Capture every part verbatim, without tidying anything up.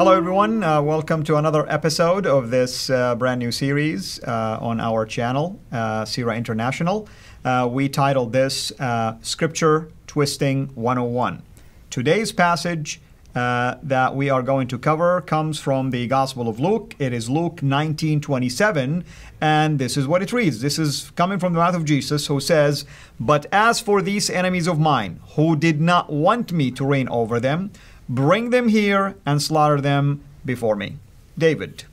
Hello, everyone. Uh, welcome to another episode of this uh, brand new series uh, on our channel, uh, CIRA International. Uh, we titled this uh, Scripture Twisting one oh one. Today's passage uh, that we are going to cover comes from the Gospel of Luke. It is Luke nineteen twenty-seven, and this is what it reads. This is coming from the mouth of Jesus, who says, "But as for these enemies of mine, who did not want me to reign over them, bring them here and slaughter them before me." David,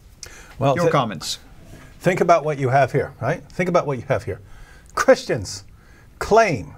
well, your comments. Think about what you have here, right? Think about what you have here. Christians claim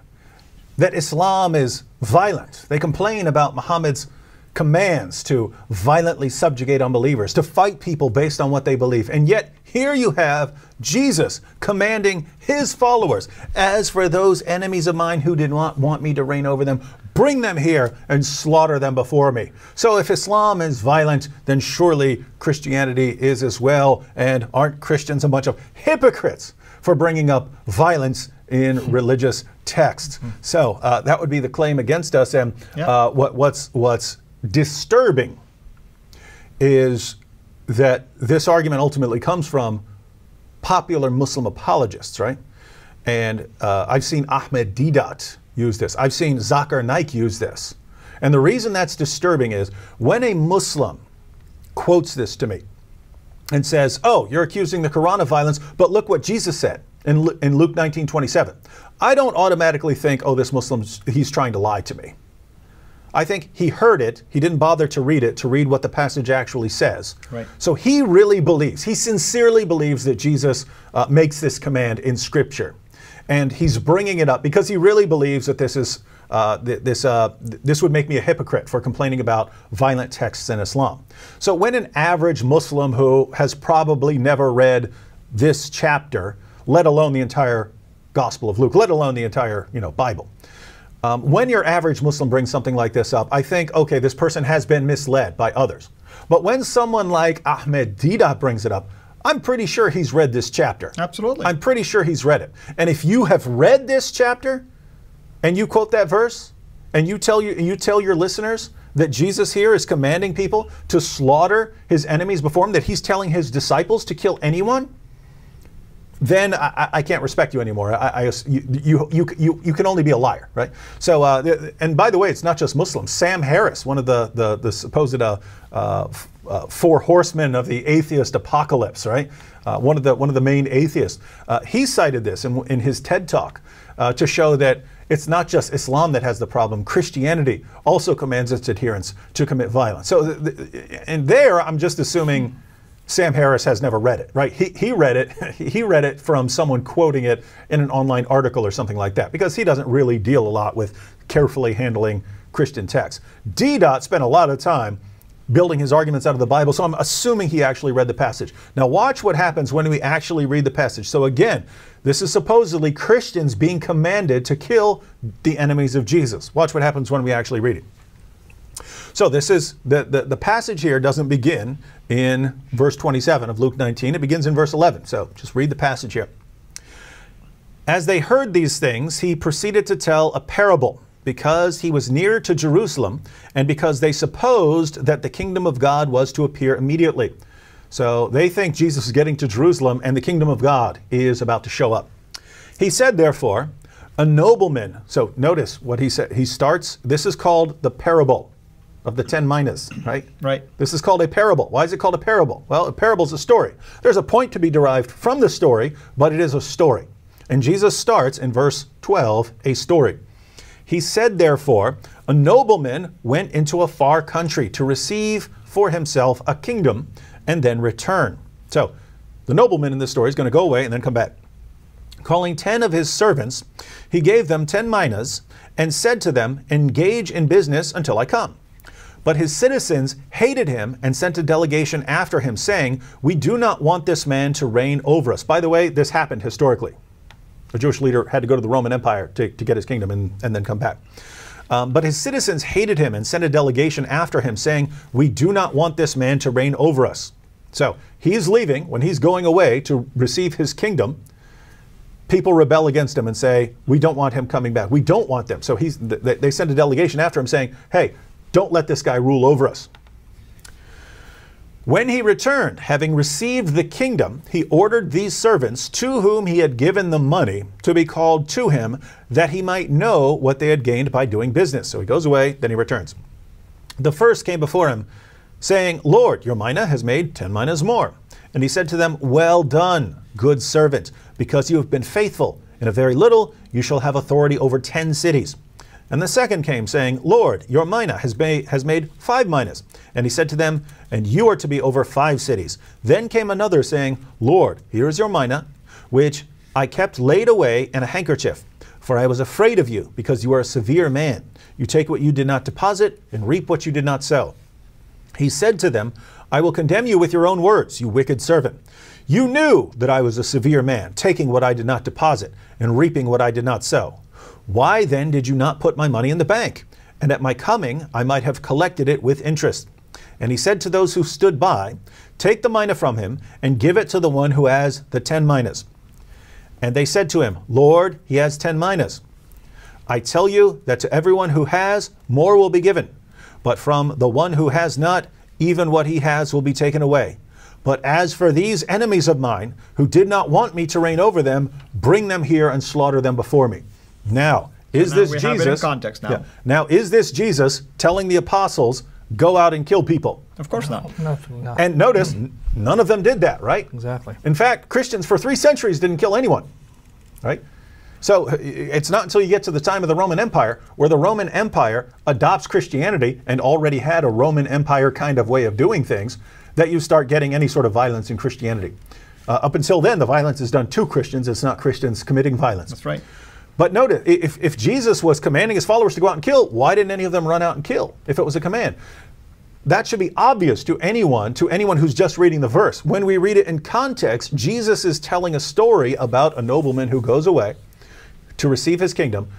that Islam is violent. They complain about Muhammad's commands to violently subjugate unbelievers, to fight people based on what they believe. And yet here you have Jesus commanding his followers, "As for those enemies of mine who did not want me to reign over them, bring them here and slaughter them before me." So if Islam is violent, then surely Christianity is as well. And aren't Christians a bunch of hypocrites for bringing up violence in religious texts? So uh, that would be the claim against us. And uh, what, what's, what's disturbing is that this argument ultimately comes from popular Muslim apologists, right? And uh, I've seen Ahmed Deedat use this. I've seen Zakir Naik use this. And the reason that's disturbing is when a Muslim quotes this to me and says, "Oh, you're accusing the Quran of violence, but look what Jesus said in Luke nineteen twenty-seven. I don't automatically think, "Oh, this Muslim, he's trying to lie to me." I think he heard it, he didn't bother to read it, to read what the passage actually says. Right. So he really believes, he sincerely believes that Jesus uh, makes this command in Scripture. And he's bringing it up because he really believes that this is uh, th this uh, th this would make me a hypocrite for complaining about violent texts in Islam. So when an average Muslim who has probably never read this chapter, let alone the entire Gospel of Luke, let alone the entire, you know, Bible, Um, when your average Muslim brings something like this up, I think, okay, this person has been misled by others. But when someone like Ahmed Deedat brings it up, I'm pretty sure he's read this chapter. Absolutely. I'm pretty sure he's read it. And if you have read this chapter and you quote that verse and you tell, you, you tell your listeners that Jesus here is commanding people to slaughter his enemies before him, that he's telling his disciples to kill anyone, then I, I can't respect you anymore. I, I, you, you, you, you can only be a liar, right? So, uh, and by the way, it's not just Muslims. Sam Harris, one of the, the, the supposed uh, uh, uh, four horsemen of the atheist apocalypse, right? Uh, one of the, one of the main atheists. Uh, he cited this in, in his TED Talk uh, to show that it's not just Islam that has the problem. Christianity also commands its adherents to commit violence. So, and there, I'm just assuming Sam Harris has never read it, right? He, he read it, he read it from someone quoting it in an online article or something like that, because he doesn't really deal a lot with carefully handling Christian texts. Deedat spent a lot of time building his arguments out of the Bible, so I'm assuming he actually read the passage. Now watch what happens when we actually read the passage. So again, this is supposedly Christians being commanded to kill the enemies of Jesus. Watch what happens when we actually read it. So this is, the, the, the passage here doesn't begin in verse twenty-seven of Luke nineteen. It begins in verse eleven. So just read the passage here. "As they heard these things, he proceeded to tell a parable, because he was near to Jerusalem, and because they supposed that the kingdom of God was to appear immediately." So they think Jesus is getting to Jerusalem, and the kingdom of God is about to show up. "He said, therefore, a nobleman..." So notice what he said. He starts, this is called the parable of the ten minas, right? Right. This is called a parable. Why is it called a parable? Well, a parable is a story. There's a point to be derived from the story, but it is a story. And Jesus starts in verse twelve, a story. "He said, therefore, a nobleman went into a far country to receive for himself a kingdom and then return." So the nobleman in this story is going to go away and then come back. "Calling ten of his servants, he gave them ten minas and said to them, 'Engage in business until I come.' But his citizens hated him and sent a delegation after him, saying, 'We do not want this man to reign over us.'" By the way, this happened historically. A Jewish leader had to go to the Roman Empire to, to get his kingdom and, and then come back. Um, "but his citizens hated him and sent a delegation after him, saying, 'We do not want this man to reign over us.'" So he's leaving. When he's going away to receive his kingdom, people rebel against him and say, "We don't want him coming back. We don't want them." So he's, they, they send a delegation after him saying, "Hey, don't let this guy rule over us." When he returned, having received the kingdom, he ordered these servants to whom he had given the money to be called to him, that he might know what they had gained by doing business. So he goes away, then he returns. The first came before him, saying, Lord, your mina has made ten minas more. And he said to them, Well done, good servant, because you have been faithful in a very little, you shall have authority over ten cities. And the second came, saying, Lord, your mina has made, has made five minas. And he said to them, And you are to be over five cities. Then came another, saying, Lord, here is your mina, which I kept laid away in a handkerchief. For I was afraid of you, because you are a severe man. You take what you did not deposit, and reap what you did not sow. He said to them, I will condemn you with your own words, you wicked servant. You knew that I was a severe man, taking what I did not deposit, and reaping what I did not sow. Why then did you not put my money in the bank? And at my coming, I might have collected it with interest. And he said to those who stood by, Take the mina from him, and give it to the one who has the ten minas. And they said to him, Lord, he has ten minas. I tell you that to everyone who has, more will be given. But from the one who has not, even what he has will be taken away. But as for these enemies of mine, who did not want me to reign over them, bring them here and slaughter them before me. Now, is so now this we Jesus have it in context now. Yeah, now, is this Jesus telling the apostles, go out and kill people? Of course no, not. Not, not. And notice, mm. none of them did that, right? Exactly. In fact, Christians for three centuries didn't kill anyone, right? So it's not until you get to the time of the Roman Empire where the Roman Empire adopts Christianity and already had a Roman Empire kind of way of doing things that you start getting any sort of violence in Christianity. Uh, up until then, the violence is done to Christians. It's not Christians committing violence. That's right. But notice, if, if Jesus was commanding his followers to go out and kill, why didn't any of them run out and kill if it was a command? That should be obvious to anyone, to anyone who's just reading the verse. When we read it in context, Jesus is telling a story about a nobleman who goes away to receive his kingdom.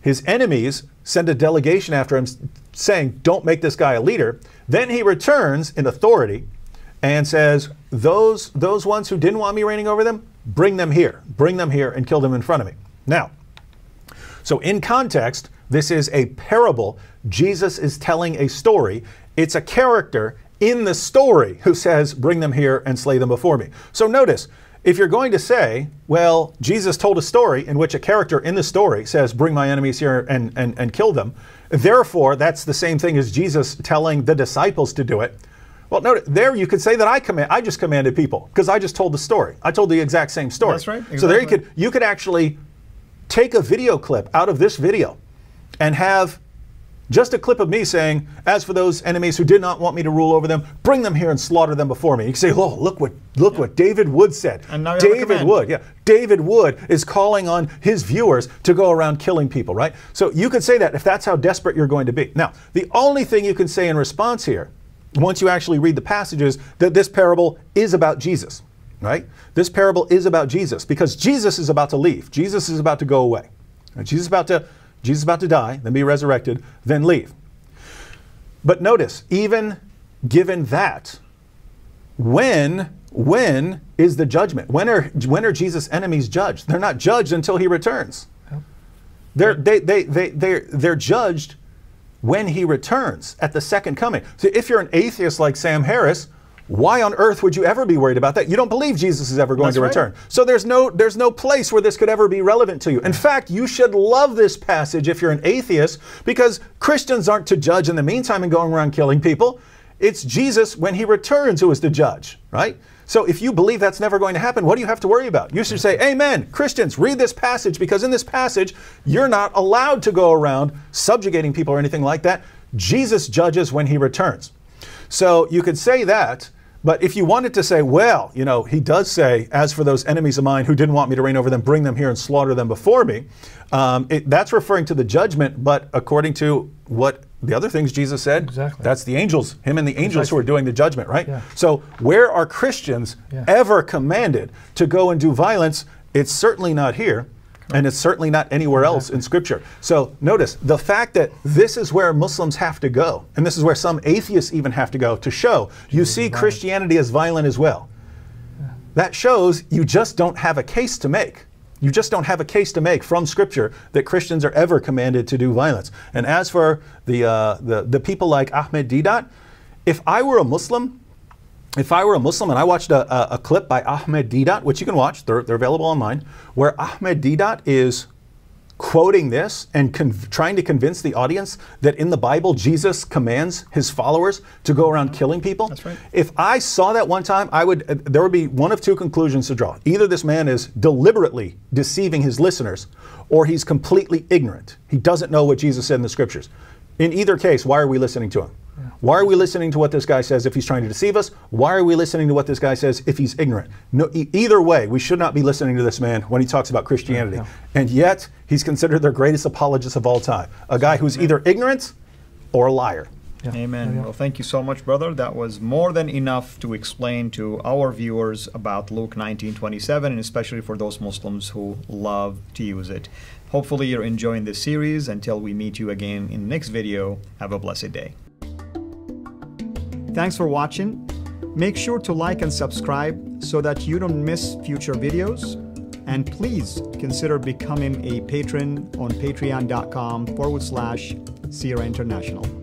His enemies send a delegation after him saying, don't make this guy a leader. Then he returns in authority and says, those, those ones who didn't want me reigning over them, bring them here. Bring them here and kill them in front of me. Now, so in context, this is a parable. Jesus is telling a story. It's a character in the story who says, bring them here and slay them before me. So notice, if you're going to say, well, Jesus told a story in which a character in the story says, bring my enemies here and, and, and kill them, therefore that's the same thing as Jesus telling the disciples to do it. Well, notice, there you could say that I command, I just commanded people because I just told the story. I told the exact same story. That's right. Exactly. So there you could, you could actually take a video clip out of this video and have just a clip of me saying, as for those enemies who did not want me to rule over them, bring them here and slaughter them before me. You can say, oh, look what look yeah. what David Wood said. And now David Wood, yeah. David Wood is calling on his viewers to go around killing people, right? So you could say that if that's how desperate you're going to be. Now, the only thing you can say in response here, once you actually read the passage, is that this parable is about Jesus. Right? This parable is about Jesus because Jesus is about to leave. Jesus is about to go away. Jesus is about to, Jesus is about to die, then be resurrected, then leave. But notice, even given that, when, when is the judgment? When are, when are Jesus' enemies judged? They're not judged until he returns. They're, they, they, they, they're, they're judged when he returns at the second coming. So if you're an atheist like Sam Harris, why on earth would you ever be worried about that? You don't believe Jesus is ever going That's to return. Right. So there's no, there's no place where this could ever be relevant to you. In fact, you should love this passage if you're an atheist, because Christians aren't to judge in the meantime and going around killing people. It's Jesus when he returns who is to judge, right? So if you believe that's never going to happen, what do you have to worry about? You should say, amen, Christians, read this passage, because in this passage, you're not allowed to go around subjugating people or anything like that. Jesus judges when he returns. So you could say that. But if you wanted to say, well, you know, he does say, as for those enemies of mine who didn't want me to reign over them, bring them here and slaughter them before me, um, it, that's referring to the judgment. But according to what the other things Jesus said, exactly. that's the angels, him and the angels exactly. who are doing the judgment, right? Yeah. So where are Christians yeah. ever commanded to go and do violence? It's certainly not here. And it's certainly not anywhere else in Scripture. So notice the fact that this is where Muslims have to go, and this is where some atheists even have to go to show you see Christianity as violent as well. That shows you just don't have a case to make. You just don't have a case to make from Scripture that Christians are ever commanded to do violence. And as for the, uh, the, the people like Ahmed Deedat, if I were a Muslim if I were a Muslim and I watched a, a, a clip by Ahmed Deedat, which you can watch, they're, they're available online, where Ahmed Deedat is quoting this and trying to convince the audience that in the Bible, Jesus commands his followers to go around killing people. That's right. If I saw that one time, I would, uh, there would be one of two conclusions to draw. Either this man is deliberately deceiving his listeners, or he's completely ignorant. He doesn't know what Jesus said in the scriptures. In either case, why are we listening to him? Yeah. Why are we listening to what this guy says if he's trying to deceive us? Why are we listening to what this guy says if he's ignorant? No, e either way, we should not be listening to this man when he talks about Christianity. Yeah, yeah. And yet, he's considered their greatest apologist of all time. A guy who's either ignorant or a liar. Yeah. Amen. Yeah. Well, thank you so much, brother. That was more than enough to explain to our viewers about Luke nineteen twenty-seven, and especially for those Muslims who love to use it. Hopefully, you're enjoying this series. Until we meet you again in the next video, have a blessed day. Thanks for watching. Make sure to like and subscribe so that you don't miss future videos. And please consider becoming a patron on patreon dot com forward slash CIRA International.